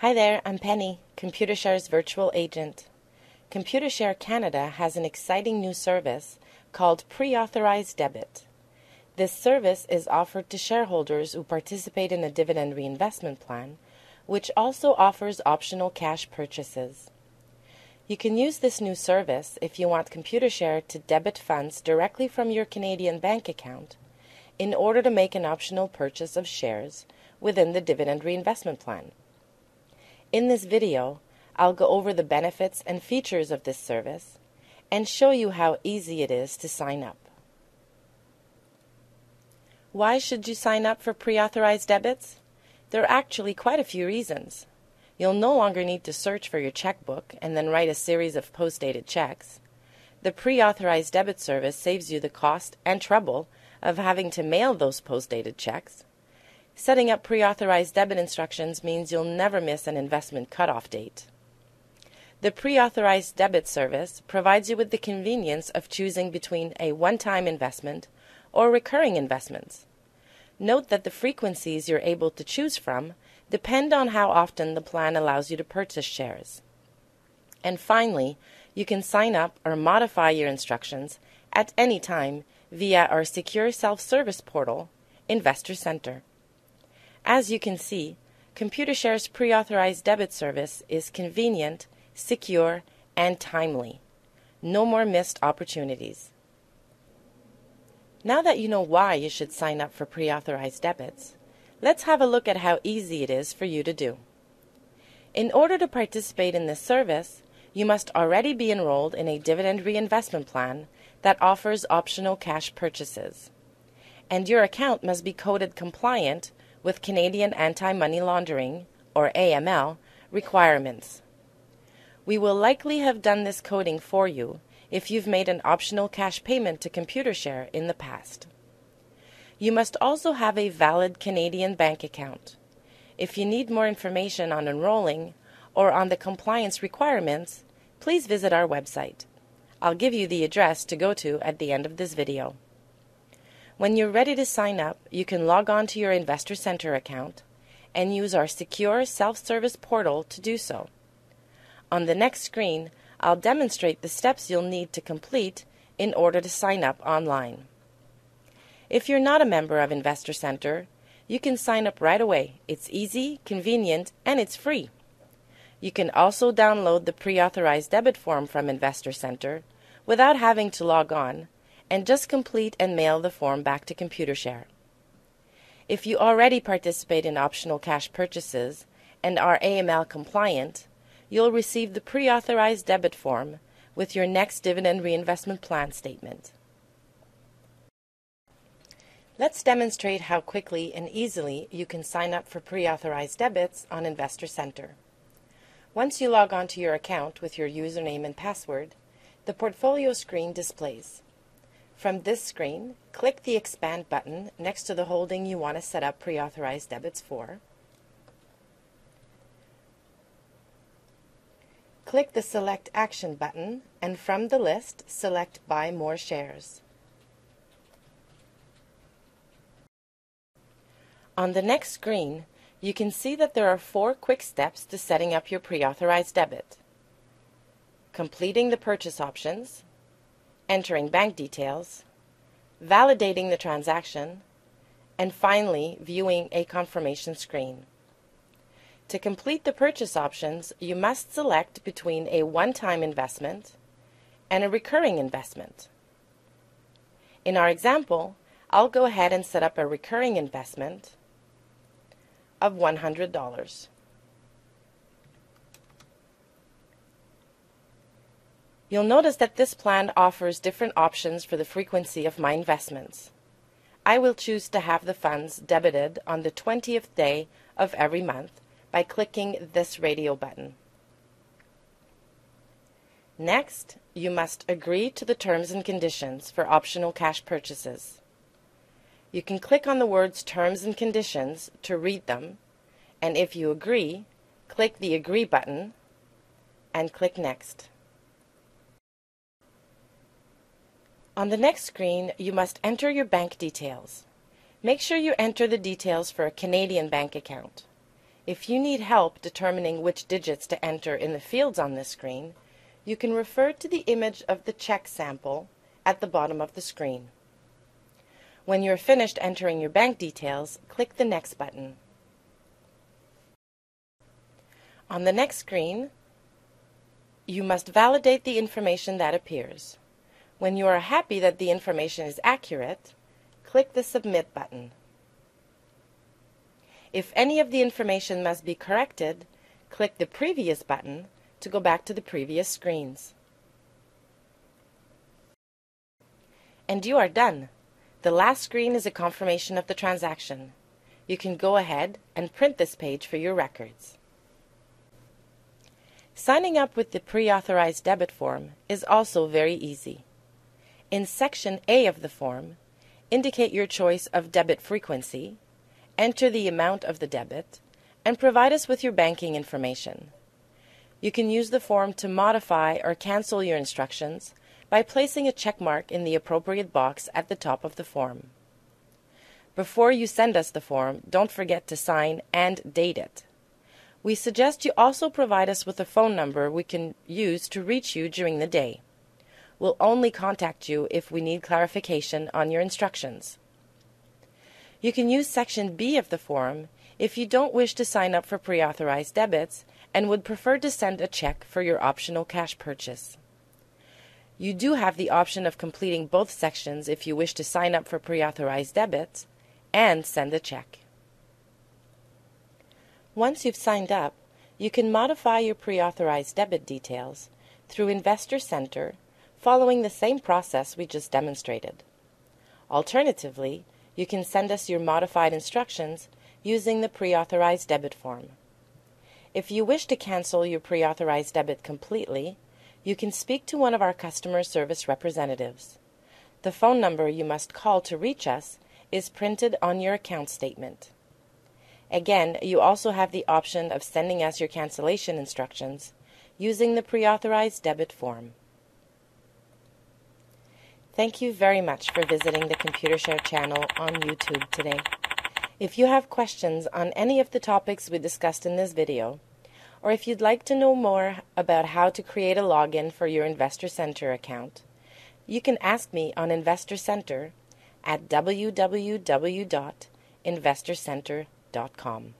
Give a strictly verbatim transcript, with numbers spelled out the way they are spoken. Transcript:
Hi there, I'm Penny, Computershare's virtual agent. Computershare Canada has an exciting new service called Pre-Authorized Debit. This service is offered to shareholders who participate in a dividend reinvestment plan, which also offers optional cash purchases. You can use this new service if you want Computershare to debit funds directly from your Canadian bank account in order to make an optional purchase of shares within the dividend reinvestment plan. In this video, I'll go over the benefits and features of this service and show you how easy it is to sign up. Why should you sign up for pre-authorized debits? There are actually quite a few reasons. You'll no longer need to search for your checkbook and then write a series of post-dated checks. The pre-authorized debit service saves you the cost and trouble of having to mail those post-dated checks. Setting up pre-authorized debit instructions means you'll never miss an investment cutoff date. The pre-authorized debit service provides you with the convenience of choosing between a one-time investment or recurring investments. Note that the frequencies you're able to choose from depend on how often the plan allows you to purchase shares. And finally, you can sign up or modify your instructions at any time via our secure self-service portal, Investor Center. As you can see, Computershare's pre-authorized debit service is convenient, secure, and timely. No more missed opportunities. Now that you know why you should sign up for pre-authorized debits, let's have a look at how easy it is for you to do. In order to participate in this service, you must already be enrolled in a dividend reinvestment plan that offers optional cash purchases, and your account must be coded compliant with Canadian Anti-Money Laundering, or A M L, requirements. We will likely have done this coding for you if you've made an optional cash payment to Computershare in the past. You must also have a valid Canadian bank account. If you need more information on enrolling or on the compliance requirements, please visit our website. I'll give you the address to go to at the end of this video. When you're ready to sign up, you can log on to your Investor Center account and use our secure self-service portal to do so. On the next screen, I'll demonstrate the steps you'll need to complete in order to sign up online. If you're not a member of Investor Center, you can sign up right away. It's easy, convenient, and it's free. You can also download the pre-authorized debit form from Investor Center without having to log on, and just complete and mail the form back to Computershare. If you already participate in optional cash purchases and are A M L compliant, you'll receive the pre-authorized debit form with your next dividend reinvestment plan statement. Let's demonstrate how quickly and easily you can sign up for pre-authorized debits on Investor Center. Once you log on to your account with your username and password, the portfolio screen displays. From this screen, click the Expand button next to the holding you want to set up pre-authorized debits for. Click the Select Action button, and from the list, select Buy More Shares. On the next screen, you can see that there are four quick steps to setting up your pre-authorized debit: completing the purchase options, entering bank details, validating the transaction, and finally viewing a confirmation screen. To complete the purchase options, you must select between a one-time investment and a recurring investment. In our example, I'll go ahead and set up a recurring investment of one hundred dollars. You'll notice that this plan offers different options for the frequency of my investments. I will choose to have the funds debited on the twentieth day of every month by clicking this radio button. Next, you must agree to the terms and conditions for optional cash purchases. You can click on the words Terms and Conditions to read them, and if you agree, click the Agree button and click Next. On the next screen, you must enter your bank details. Make sure you enter the details for a Canadian bank account. If you need help determining which digits to enter in the fields on this screen, you can refer to the image of the check sample at the bottom of the screen. When you're finished entering your bank details, click the Next button. On the next screen, you must validate the information that appears. When you are happy that the information is accurate, click the Submit button. If any of the information must be corrected, click the Previous button to go back to the previous screens. And you are done. The last screen is a confirmation of the transaction. You can go ahead and print this page for your records. Signing up with the pre-authorized debit form is also very easy. In Section A of the form, indicate your choice of debit frequency, enter the amount of the debit, and provide us with your banking information. You can use the form to modify or cancel your instructions by placing a check mark in the appropriate box at the top of the form. Before you send us the form, don't forget to sign and date it. We suggest you also provide us with a phone number we can use to reach you during the day. We'll only contact you if we need clarification on your instructions. You can use Section B of the form if you don't wish to sign up for pre-authorized debits and would prefer to send a check for your optional cash purchase. You do have the option of completing both sections if you wish to sign up for pre-authorized debits and send a check. Once you've signed up, you can modify your pre-authorized debit details through Investor Center following the same process we just demonstrated. Alternatively, you can send us your modified instructions using the pre-authorized debit form. If you wish to cancel your pre-authorized debit completely, you can speak to one of our customer service representatives. The phone number you must call to reach us is printed on your account statement. Again, you also have the option of sending us your cancellation instructions using the pre-authorized debit form. Thank you very much for visiting the Computershare channel on YouTube today. If you have questions on any of the topics we discussed in this video, or if you'd like to know more about how to create a login for your Investor Center account, you can ask me on Investor Center at w w w dot investor center dot com.